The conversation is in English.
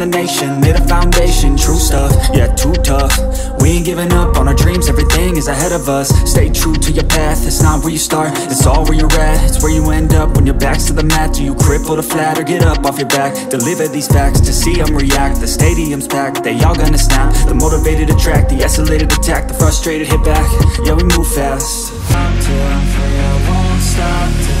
the nation, made a foundation, true stuff, yeah, too tough. We ain't giving up on our dreams, everything is ahead of us. Stay true to your path, it's not where you start, it's all where you're at. It's where you end up when your back's to the mat. Do you cripple to flat or get up off your back? Deliver these facts to see them react. The stadium's packed, they all gonna snap. The motivated attract, the isolated attack, the frustrated hit back. Yeah, we move fast. Up till I'm free, I won't stop.